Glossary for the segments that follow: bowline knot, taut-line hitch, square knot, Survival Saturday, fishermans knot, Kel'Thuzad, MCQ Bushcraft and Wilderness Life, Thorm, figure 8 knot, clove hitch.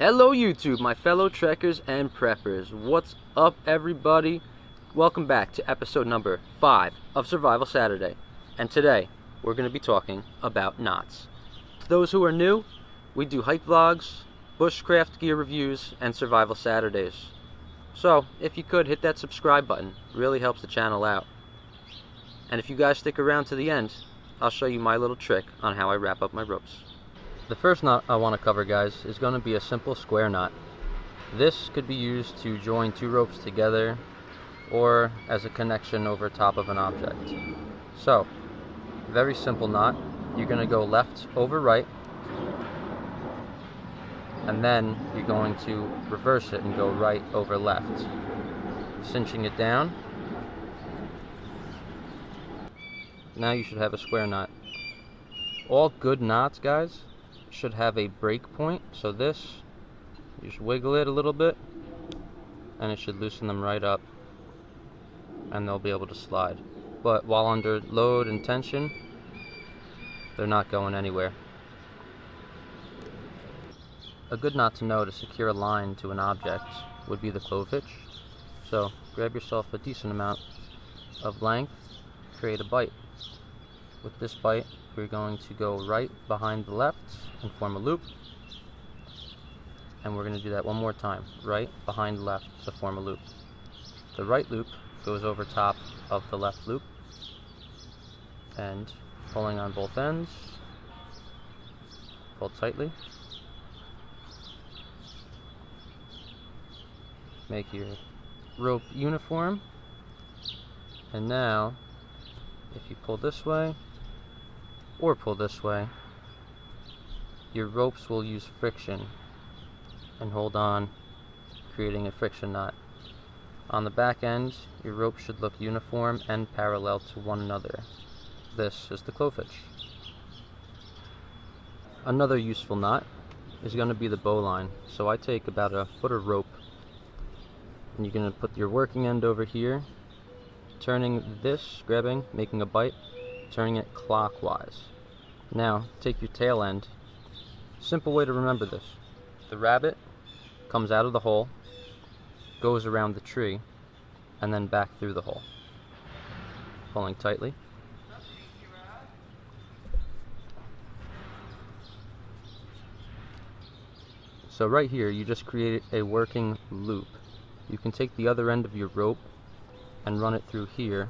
Hello YouTube, my fellow trekkers and preppers. What's up everybody? Welcome back to episode number 5 of Survival Saturday. And today, we're going to be talking about knots. To those who are new, we do hike vlogs, bushcraft gear reviews, and Survival Saturdays. So, if you could, hit that subscribe button. It really helps the channel out. And if you guys stick around to the end, I'll show you my little trick on how I wrap up my ropes. The first knot I want to cover, guys, is going to be a simple square knot. This could be used to join two ropes together or as a connection over top of an object. So, very simple knot. You're going to go left over right, and then you're going to reverse it and go right over left, cinching it down. Now you should have a square knot. All good knots, guys, should have a break point. So this, you just wiggle it a little bit and it should loosen them right up and they'll be able to slide, but while under load and tension they're not going anywhere. A good knot to know to secure a line to an object would be the clove hitch. So grab yourself a decent amount of length, create a bite. With this bite, we're going to go right behind the left and form a loop. And we're going to do that one more time. Right behind left to form a loop. The right loop goes over top of the left loop. And pulling on both ends. Pull tightly. Make your rope uniform. And now, if you pull this way, or pull this way, your ropes will use friction and hold on, creating a friction knot. On the back end, your rope should look uniform and parallel to one another. This is the clove hitch. Another useful knot is going to be the bowline. So I take about a foot of rope, and you're going to put your working end over here, turning this, grabbing, making a bite, turning it clockwise. Now take your tail end. Simple way to remember this: the rabbit comes out of the hole, goes around the tree, and then back through the hole, pulling tightly. So right here you just created a working loop. You can take the other end of your rope and run it through here,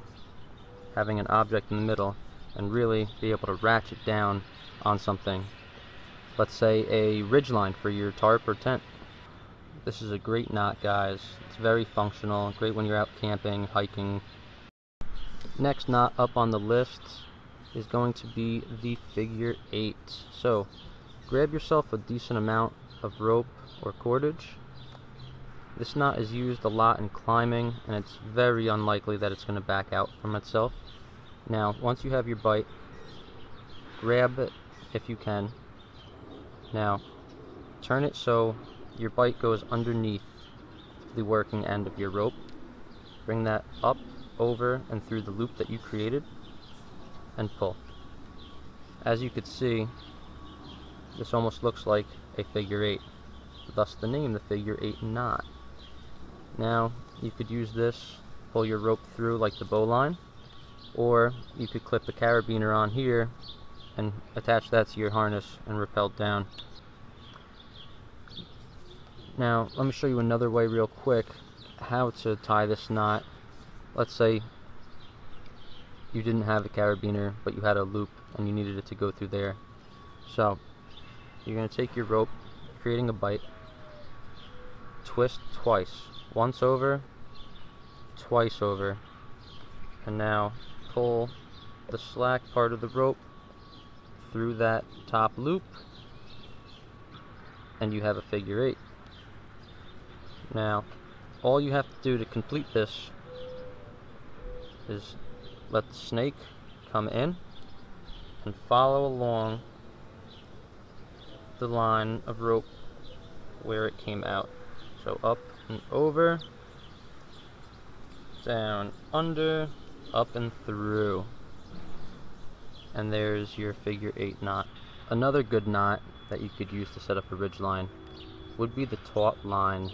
having an object in the middle, and really be able to ratchet down on something. Let's say a ridgeline for your tarp or tent. This is a great knot, guys. It's very functional, great when you're out camping, hiking. Next knot up on the list is going to be the figure 8. So grab yourself a decent amount of rope or cordage. This knot is used a lot in climbing, and it's very unlikely that it's going to back out from itself. Now, once you have your bite, grab it if you can. Now, turn it so your bite goes underneath the working end of your rope. Bring that up, over, and through the loop that you created, and pull. As you could see, this almost looks like a figure 8, thus the name, the figure 8 knot. Now, you could use this, pull your rope through like the bowline, or you could clip a carabiner on here and attach that to your harness and rappel down. Now, let me show you another way real quick how to tie this knot. Let's say you didn't have a carabiner, but you had a loop and you needed it to go through there. So, you're going to take your rope, creating a bite, twist twice. Once over, twice over, and now pull the slack part of the rope through that top loop, and you have a figure 8. Now, all you have to do to complete this is let the snake come in and follow along the line of rope where it came out. So up and over, down, under, up and through. And there's your figure 8 knot. Another good knot that you could use to set up a ridge line would be the taut-line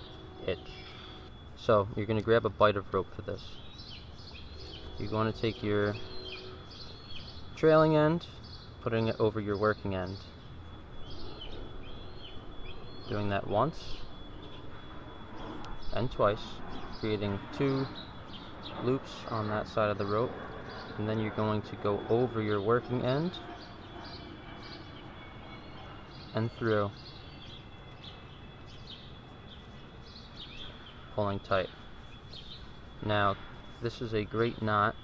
hitch. So you're going to grab a bite of rope for this. You're going to take your trailing end, putting it over your working end. Doing that once and twice, creating two loops on that side of the rope, and then you're going to go over your working end and through, pulling tight. Now, this is a great knot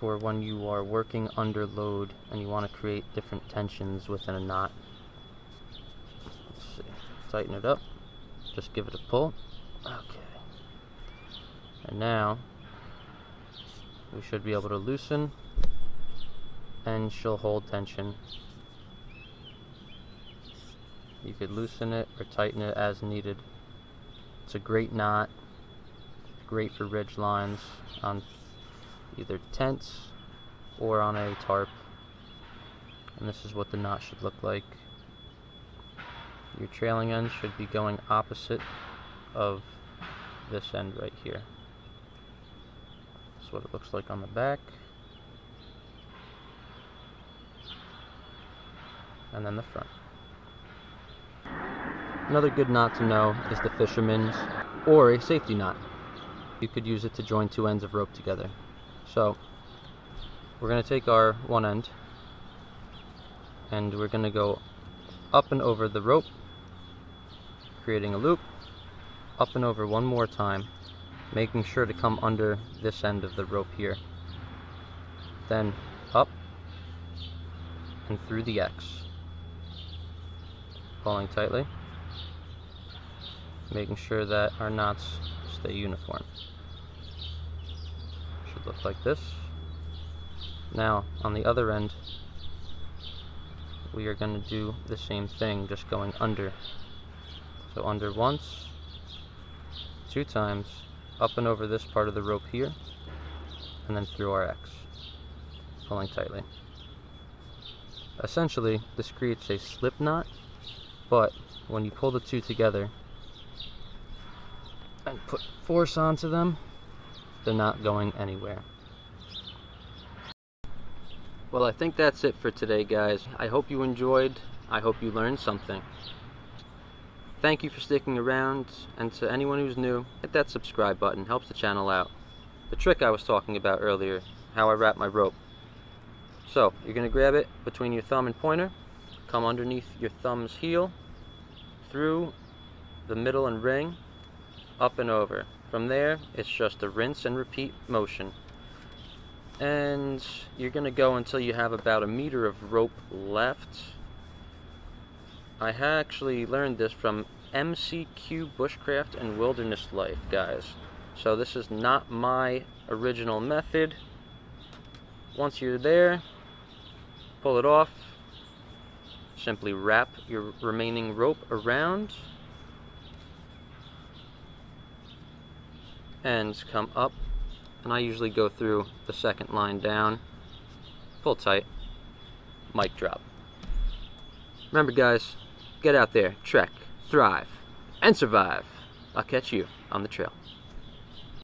for when you are working under load and you want to create different tensions within a knot. Let's see. Tighten it up, just give it a pull. Okay. And now we should be able to loosen and she'll hold tension. You could loosen it or tighten it as needed. It's a great knot, great for ridge lines on either tents or on a tarp. And this is what the knot should look like. Your trailing end should be going opposite of this end right here. That's what it looks like on the back. And then the front. Another good knot to know is the fisherman's or a safety knot. You could use it to join two ends of rope together. So we're going to take our one end and we're going to go up and over the rope, creating a loop, up and over one more time, making sure to come under this end of the rope here. Then up and through the X, pulling tightly, making sure that our knots stay uniform. Should look like this. Now on the other end we are going to do the same thing, just going under. So under once, two times, up and over this part of the rope here, and then through our X, pulling tightly. Essentially this creates a slip knot, but when you pull the two together and put force onto them, they're not going anywhere. Well, I think that's it for today, guys. I hope you enjoyed. I hope you learned something. Thank you for sticking around, and to anyone who's new, hit that subscribe button. Helps the channel out. The trick I was talking about earlier, how I wrap my rope. So you're going to grab it between your thumb and pointer, come underneath your thumb's heel, through the middle and ring, up and over. From there, it's just a rinse and repeat motion. And you're going to go until you have about a meter of rope left. I actually learned this from MCQ Bushcraft and Wilderness Life, guys. So this is not my original method. Once you're there, pull it off. Simply wrap your remaining rope around and come up, and I usually go through the second line down, pull tight, mic drop. Remember, guys, get out there, trek, thrive, and survive. I'll catch you on the trail.